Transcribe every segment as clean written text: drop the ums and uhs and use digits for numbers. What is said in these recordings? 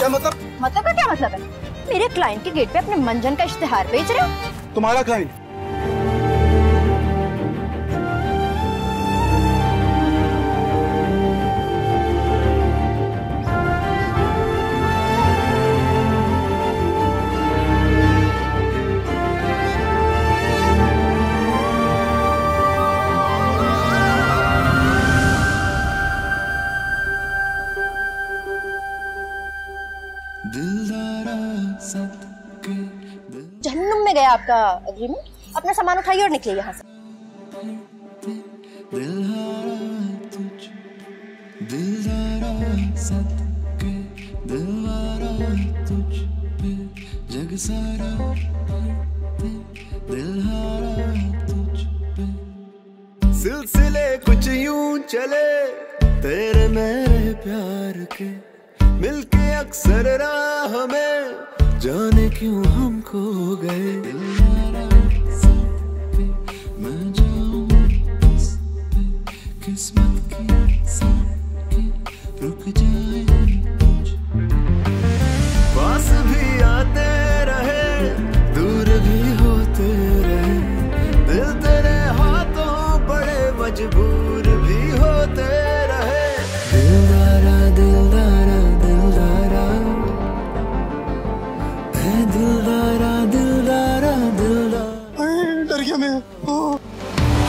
क्या मतलब? मतलब का क्या मतलब है? मेरे क्लाइंट के गेट पे अपने मंजन का इश्तेहार बेच रहे हो। तुम्हारा क्लाइंट? जहन्नुम में गया आपका एग्रीमेंट। अपना सामान उठाइए और निकलिए यहाँ से। सिलसिले कुछ यूं चले तेरे मेरे प्यार के, मिलके अक्सर राह में जाने क्यों हम खो गए। मैं जाऊं किस्मत की साथ की रुक जाए पास भी आते रहे दूर भी होते रहे, दिल तेरे हाथों बड़े मजबूर भी होते रहे। दिलदारा दिलदारा दिलदारा दिलदारा दिलदारा डर गया मैं।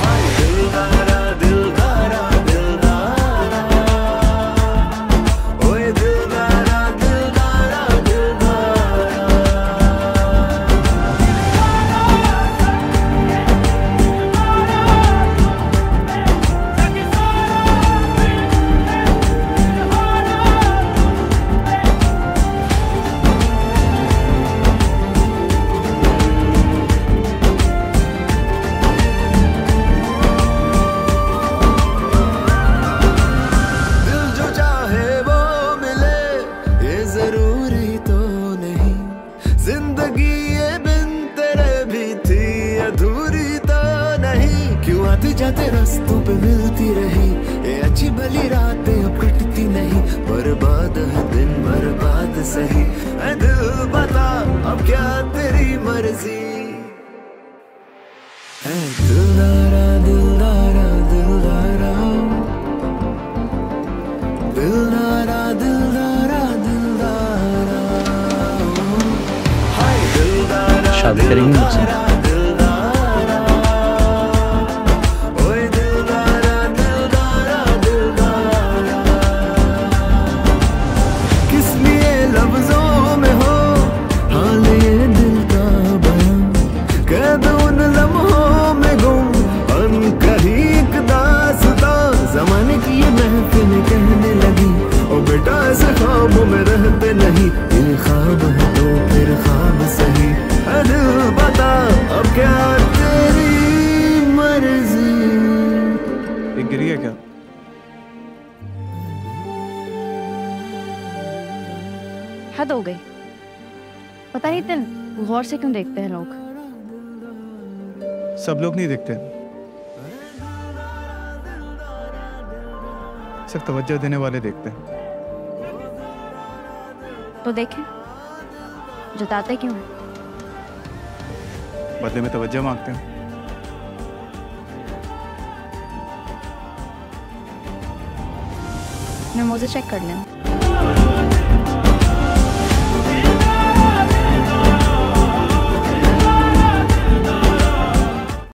हाय दिलदारा दिलदारा दिलदारा ओए दिलदारा दिलदारा जाते रास्तों पे मिलती रही ये अच्छी भली रातें अब कटती नहीं, बर्बाद है दिन बर्बाद सही। ऐ दिल बता अब क्या तेरी मर्जी। ऐ दिलदारा दिलदारा दिलदारा दिलदारा दिलदारा दिलदारा हाय दिलदारा शादी करेंगे मुझसे? हद हो गई, पता नहीं इतने गौर से क्यों देखते हैं लोग। सब लोग नहीं देखते, सिर्फ तवज्जो देने वाले देखते हैं। तो देखें जताते क्यों हैं? बदले में तवज्जो मांगते हैं। मैं मोजे चेक कर लें।